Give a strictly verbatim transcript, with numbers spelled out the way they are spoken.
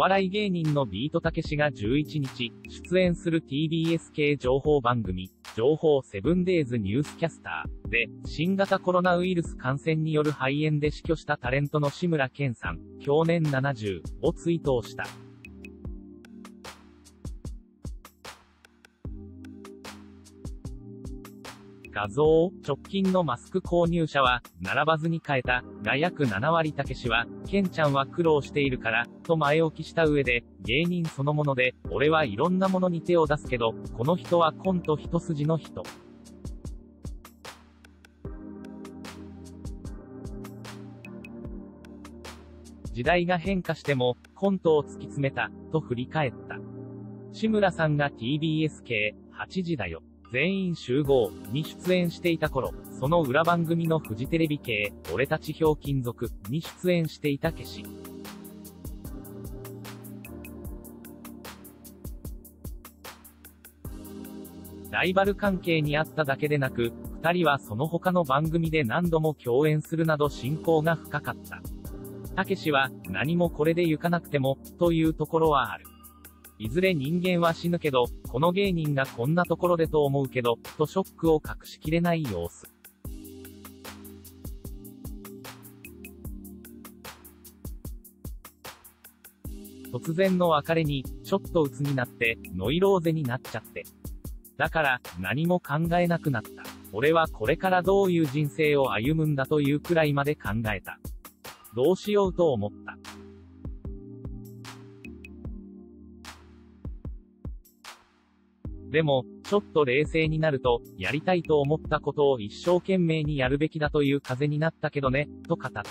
笑い芸人のビートたけしがじゅういちにち、出演する ティービーエス 系情報番組、情報セブンデイズニュースキャスターで、新型コロナウイルス感染による肺炎で死去したタレントの志村けんさん、享年ななじゅうを追悼した。画像、直近のマスク購入者は、並ばずに変えた、が約ななわりたけしは、けんちゃんは苦労しているから、と前置きした上で、芸人そのもので、俺はいろんなものに手を出すけど、この人はコント一筋の人。時代が変化しても、コントを突き詰めた、と振り返った。志村さんが ティービーエス 系、はちじだよ。全員集合に出演していた頃、その裏番組のフジテレビ系、俺たちひょうきん族に出演していたけし。ライバル関係にあっただけでなく、二人はその他の番組で何度も共演するなど親交が深かった。たけしは、何もこれで行かなくても、というところはある。いずれ人間は死ぬけど、この芸人がこんなところでと思うけど、とショックを隠しきれない様子。突然の別れに、ちょっと鬱になって、ノイローゼになっちゃって。だから、何も考えなくなった。俺はこれからどういう人生を歩むんだというくらいまで考えた。どうしようと思った。でも、ちょっと冷静になると、やりたいと思ったことを一生懸命にやるべきだという風になったけどね、と語った。